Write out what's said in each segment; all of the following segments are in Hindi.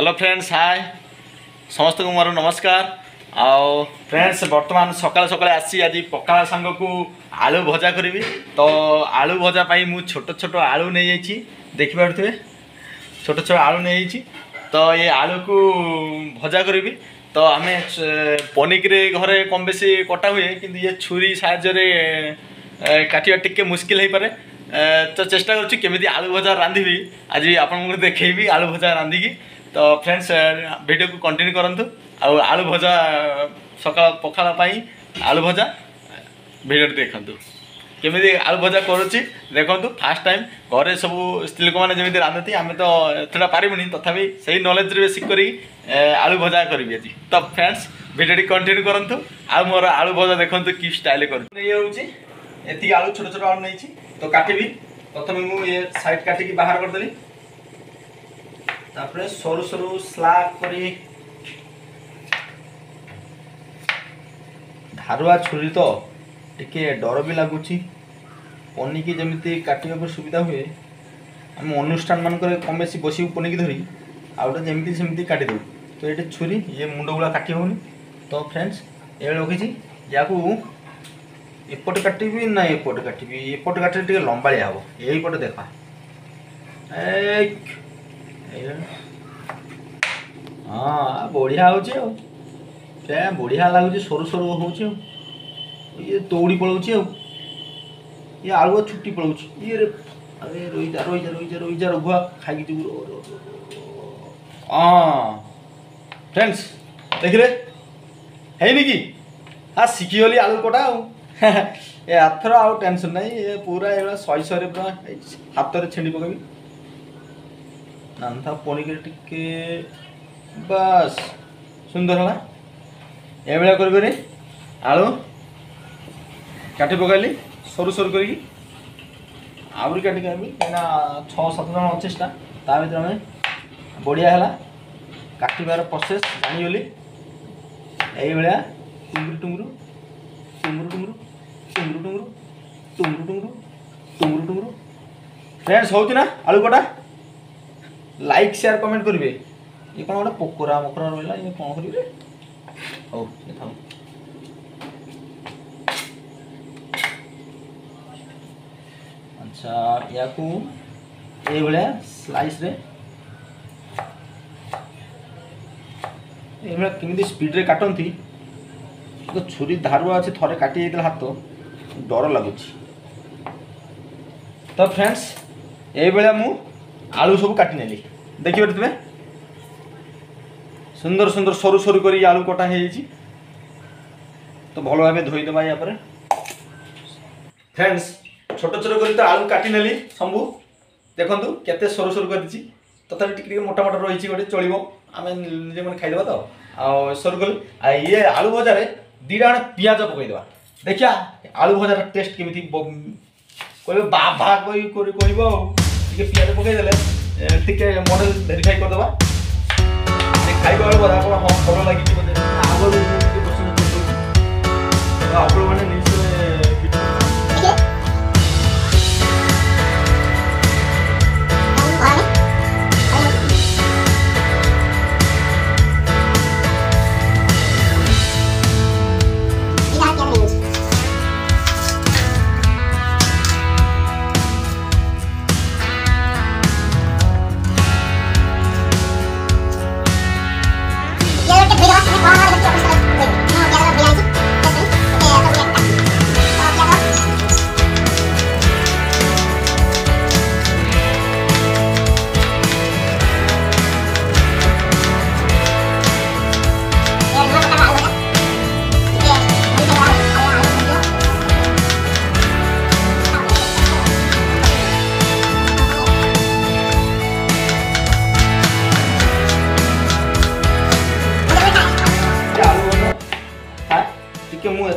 हेलो फ्रेंड्स हाय समस्त को मोर नमस्कार। आओ फ्रेंड्स बर्तमान सकाल सकाल आसी आज पखाल सांग को आलू भजा करी। तो आलू भजा पाई मु छोट छोट आलू नहीं जाइए देखिपे छोट आलू नहीं जाइए। तो ये आलू को भजा करी। तो आम पनिक घरे कम बेसी कटा हुए किंतु ये छुरी साहाय्य काटिया टिके मुश्किल हो पाए। तो चेष्टा करमी आलू भजा रांधि आज आपको देखी आलू भजा रांधिकी। तो फ्रेंड्स वीडियो को कंटिन्यू करंतु आलू भजा सकाल पखाल पाई आलू भजा वीडियो देखंतु केमी आलू भजा करुच्ची देखंतु फास्ट टाइम घरे सब स्त्री लोक मैंने जमी रांधती आम तो थोड़ा पारिबुनि तथापि से ही नॉलेज बेसिक करी आलू भजा करी आज। तो फ्रेंड्स वीडियो कंटिन्यू करंतु आ मोर आलू भजा देखंतु कि स्टाइल कर ये होची एति आलू छोट छोट आलू नहीं। तो काटिबी प्रथम मु ये साइड काटिकी बाहर करदेली तापर सरु सरु स्लाग करी धारुआ छुरी तो टे डर भी लगुच पनिकी जमी काटा सुविधा हुए आम अनुष्ठान मानक कम बेस बस पनिकी धरी आउटे जमी सेमती काटिदेव। तो ये छुरी ये मुंड गुला काटी होनी। तो फ्रेंड्स ये रखी या एपटे काटबी ना एपटे काटबी एपटे काटे टे लंबाया हम यहीपटे देखा हाँ बढ़िया हो बढ़िया लगुच सरु सरु हो दौड़ी पलाऊँ ये आलुआ छुट्टी पलाऊँ ये अरे रोईजा रोईजा रोईजा रोईजा रघुआ खाई हाँ फ्रेंड्स देखिले है कि हाँ शिखीगली आलू कटा ये आथर आउ टेंशन ना ये पूरा ये सही सही पूरा हाथ छेड़ी पकेबी नान था पनिकी टिके बस सुंदर है ये कर आलू काटि पकड़ी सरु सरु कर आउरी काटिक कहीं छः सात जन अच्छे ता भर आम बढ़िया है काटिबार प्रोसेस जानीगली ये टुंगुरु टुंगुरु टुंगुरु टुंगुरु टुंगुरु टुंगुरु टुंगुरु टुंगुरु टुंगुरु टुंगुरु। फ्रेंड्स होती ना आलू कटा लाइक शेयर कमेंट करेंगे ये कौन गोटे पोकरा मकरा रहा ये कौन करेंगे हो अच्छा या स्लाइस रे किमी स्पीड रे काटती तो छुरी धारुआ अच्छे थे काटी हाथ डर लगुच। तो फ्रेंड्स ये मु आलू सब काटि नेली देखिए तुम्हें सुंदर सुंदर सरु सरु कर आलू कटा हो। तो भल भाव धोईदेव या फ्रेंड्स छोट छोट कर तो आलू काटि नेली शंभू देखु केते सरु सरु कर तथापि टिके मोटा मोटा रही गोटे चलो आम निजे मैंने खाईदेव। तो सरु कल ये आलू भजार दीटा खंड पिज पकईदेव देखिया आलू भजार टेस्ट केमी कह बाबा कह पिज पकईदे टे मन भेरीफाई करदे खाइबा बेल हाँ भल लगे आप मैंने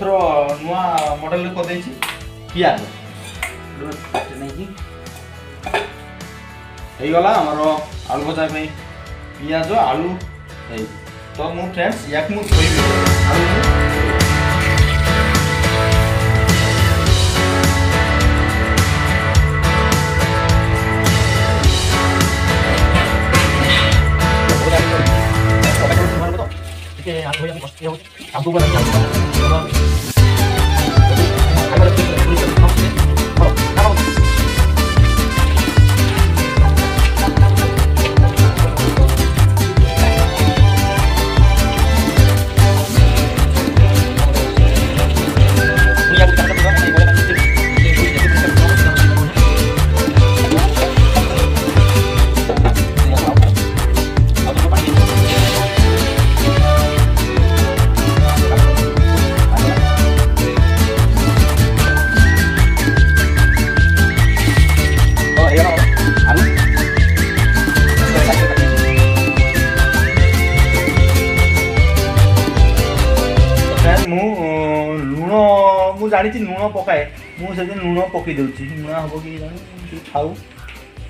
नुआ मॉडल कर पिज होगा आमर आलू भजा पिज आलू। तो मु फ्रेंड्स या मुझे जानी लुण पकाए मुझे लुण पकई दूसरी लुण हम कि जानी खाऊ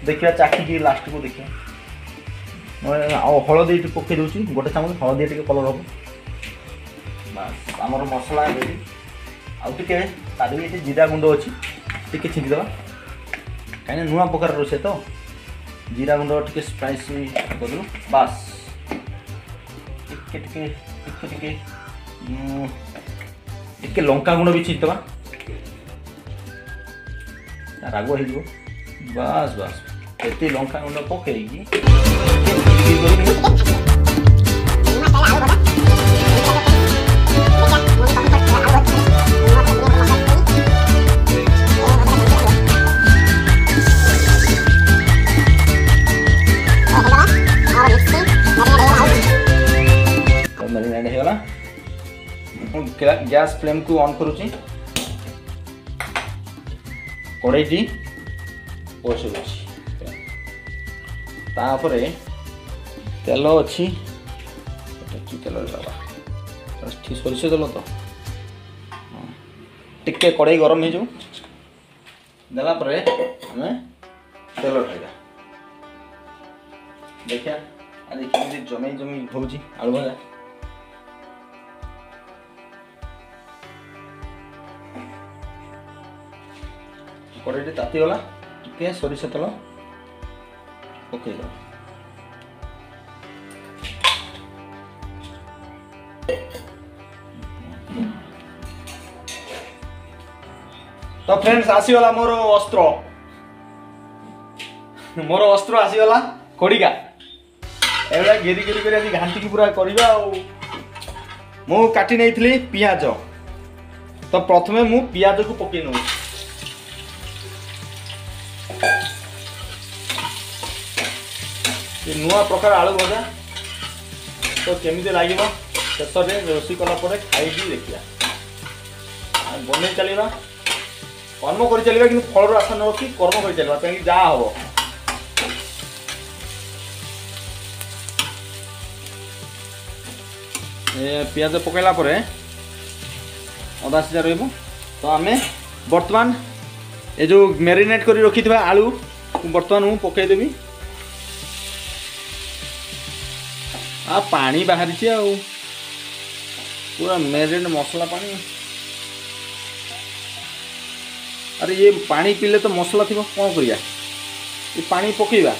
देखा चाखी लास्ट को देखा हलदी पकई दूसरी गोटे चमच हलदी टे कलर हम बस आम मसला आदि जीरा गुंड अच्छी टी छिंकीदेव कहीं नूआ प्रकार रोसे तो जीरा गुंड टे स्पाइसी करूँ बास टे टे लंका गुण भी छिंकदे राग हो बस बस ये लंका गुण पकईकि मैरिनेट होगा गैस फ्लेम को ऑन करूँ कड़ाई बसुपर तेल अच्छी तेल ठीक सोरस तेल तो टिके कड़ाई गरम हो देलापर आम तेल ढाइबा देखा आज जमी जमी हो आलू भजा कड़ाई तातीगला टे सोरस तेल पकईद तो फ्रेंड्स आसीगला मोर अस्त्र आसीगला कड़िका एवं घेरी घेरी कर घाटी पूरा करवा मु काटी नहीं पियाज तो प्रथमे मु पियाज को पकई नौ नुआ प्रकार आलू भजा तो केमी लगे शेष रोषी कलापर खाई देखा बन चलना कर्म कर चलना कि फल आशा न रखी कर्म कर चलना कहीं जहाँ हम पिज पकड़ा पर अदा सीधा रो तो आम बर्तमान ये जो मैरिनेट कर रखी था आलू बर्तमान हूँ पकईदेवी आ पानी बाहरी पूरा मेरिनेट मसला पानी अरे ये पानी पीले तो मसला थी कौन कर ये पानी पकईवा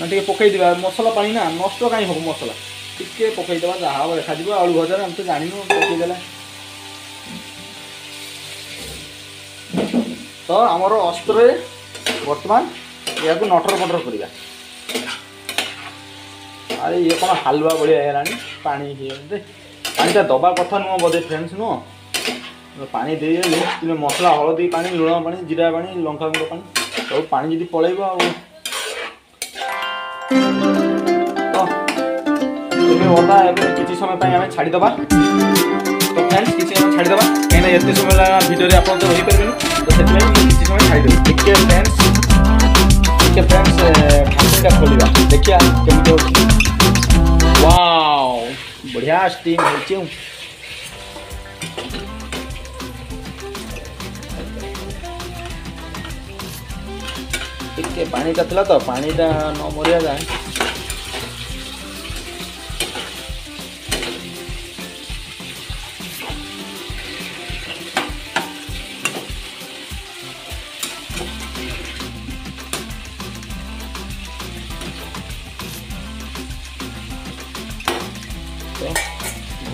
ना टे पकईद मसला पानी ना नष्ट कहीं हम मसला टे पकईद जहाँ देखा आलू भजार हम तो जानू पकईदेला तो आमर अस्त्र बर्तमान या नटर पटर करवा अरे ये कौन हालुआ बढ़िया पानी पानीटा दबा कथा नुह बोधे फ्रेंड्स नुह पानी दे मसला हलदी पानी लुण पानी जीरा पानी लंका गुंड पानी सब पानी जी पल अदा कि समय छाड़ीदे तो फ्रेंड्स किसी समय छाड़ीदे कहीं ये समय लगा भिडियो आप रहीपर तो से समय छाड़ीदे फ्रेंड्स खोलवा देखिए कमी वाओ बढ़िया स्टीम हो टे पानी का तो पानीटा न मरिया जाए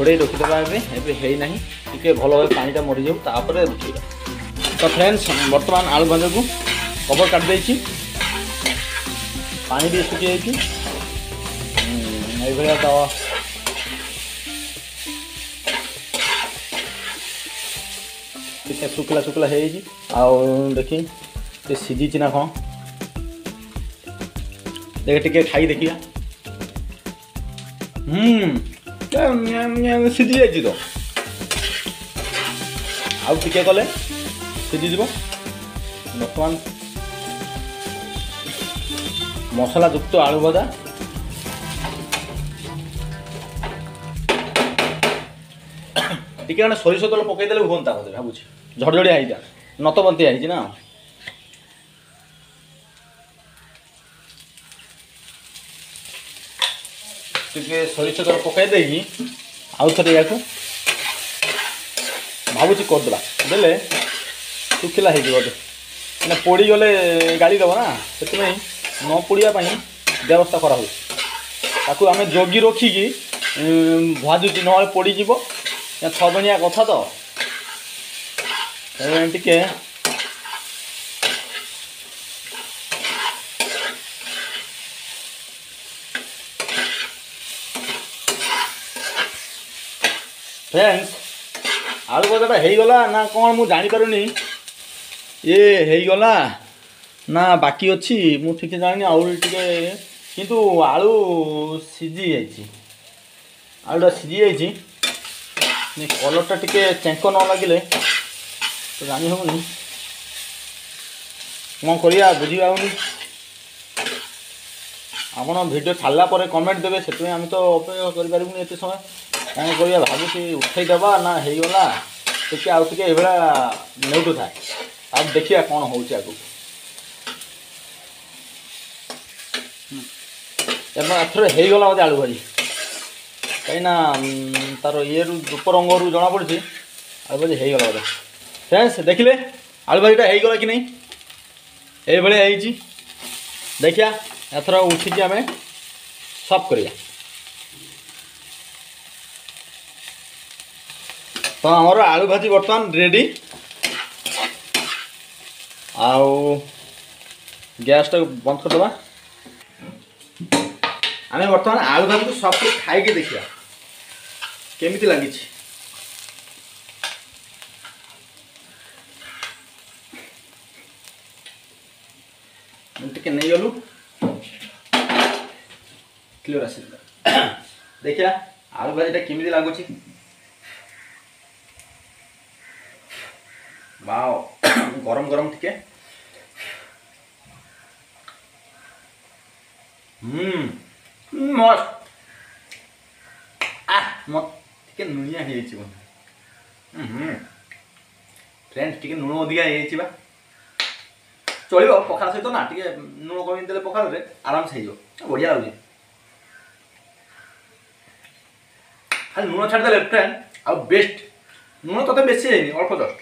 घोड़े रखीदे ना टे भल भाव पाटा मरी जाऊपर रुकेगा। तो फ्रेंड्स बर्तमान आलू भाजा को कवर काट दे पानी भी सुखी जाए तो सुखला सुखला है देखी से सीझी ना कौन देख टे खाई देखिया सीझी जाइए तो आगे कले सीझीज बर्तमान मसला युक्त आलू भजा टे सोरस तेल पकईदे हूँ भावुँ झड़झड़िया है नतबंतिया है ना। टे सोरस तेल पकईदे आउ थे या भावुँ करदे दे सुखला होने पोड़गले गाड़ी दब ना से न पोड़ापी व्यवस्था कराऊ आम जगी रखिकी भाजुची ना पोड़ज छजणिया कथा तो टे फ्रेंड्स आलू भजाटा हो गला ना कौन मुझे जापर ये गला ना बाकी अच्छी मुझे जानी आगे किंतु आलू सीझी जाइए आलूटा सीझी जाइए कलरटा टे चेक न लगे तो जानी हेनी कौन कर बुझीपी आप भिडियो छाड़ापर कमेंट देवे से आम तो अपेक्षा करें ये समय कहीं कर भावी उठेदेव ना होगा टे आउ टे नेउटू था आप देखिए कौन हो आगे एथर होगा बोलते आलू भाजी कहीं तार ये रूप रंग रू जना पड़ी आलू भाजी होगा बोलते। फ्रेंड्स देखिले आलू भाजीटा होगा कि नहीं ये देखिया एथर उठिकी आम सब करिया। तो आमर आलू भाजी बर्तमान रेडी आउ गैस टाक बंद करदे आम बर्तमान आलू भाजी को सब खाई देखा केमी लगी टे नहीं गलु क्लियर आस देखा आलू भाजीटा केमी लगुच गरम गरम टिके मस्त नुनिया फ्रेंड्स टे लुण अधिका हो चलो पखाल सहित ना टे लुण कमी दे पखाल आराम से बढ़िया लगे खाली लुण छाड़देले फ्रेंड आ बेस्ट लुण तथे बेसी है अल्प जस्ट।